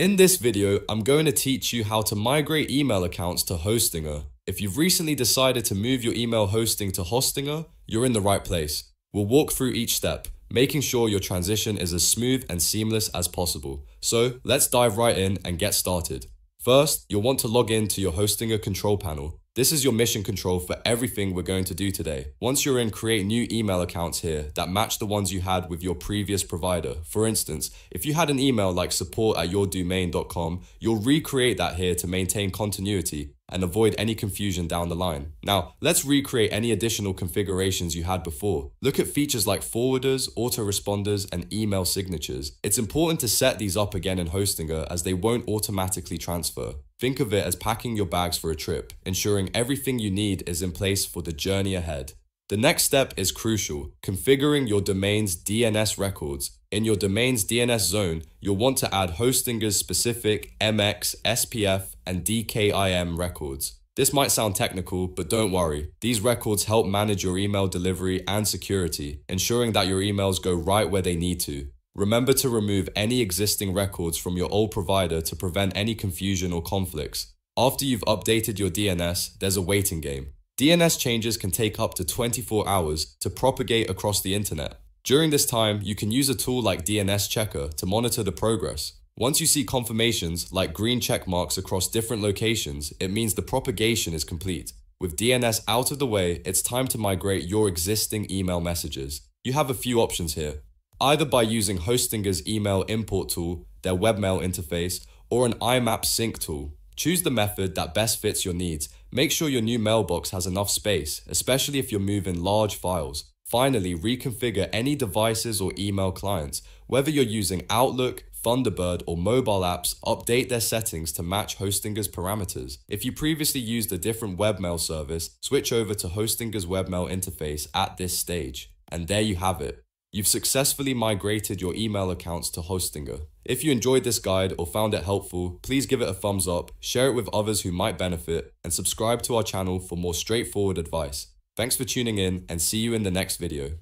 In this video, I'm going to teach you how to migrate email accounts to Hostinger. If you've recently decided to move your email hosting to Hostinger, you're in the right place. We'll walk through each step, making sure your transition is as smooth and seamless as possible. So let's dive right in and get started. First, you'll want to log in to your Hostinger control panel. This is your mission control for everything we're going to do today. Once you're in, create new email accounts here that match the ones you had with your previous provider. For instance, if you had an email like support@yourdomain.com, you'll recreate that here to maintain continuity and avoid any confusion down the line. Now, let's recreate any additional configurations you had before. Look at features like forwarders, autoresponders, and email signatures. It's important to set these up again in Hostinger as they won't automatically transfer. Think of it as packing your bags for a trip, ensuring everything you need is in place for the journey ahead. The next step is crucial, configuring your domain's DNS records. In your domain's DNS zone, you'll want to add Hostinger's specific MX, SPF, and DKIM records. This might sound technical, but don't worry. These records help manage your email delivery and security, ensuring that your emails go right where they need to. Remember to remove any existing records from your old provider to prevent any confusion or conflicts. After you've updated your DNS, there's a waiting game. DNS changes can take up to 24 hours to propagate across the internet. During this time, you can use a tool like DNS Checker to monitor the progress. Once you see confirmations like green check marks across different locations, it means the propagation is complete. With DNS out of the way, it's time to migrate your existing email messages. You have a few options here, either by using Hostinger's email import tool, their webmail interface, or an IMAP sync tool. Choose the method that best fits your needs. Make sure your new mailbox has enough space, especially if you're moving large files. Finally, reconfigure any devices or email clients. Whether you're using Outlook, Thunderbird, or mobile apps, update their settings to match Hostinger's parameters. If you previously used a different webmail service, switch over to Hostinger's webmail interface at this stage. And there you have it. You've successfully migrated your email accounts to Hostinger. If you enjoyed this guide or found it helpful, please give it a thumbs up, share it with others who might benefit, and subscribe to our channel for more straightforward advice. Thanks for tuning in and see you in the next video.